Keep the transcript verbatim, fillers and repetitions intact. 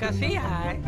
Cause he high.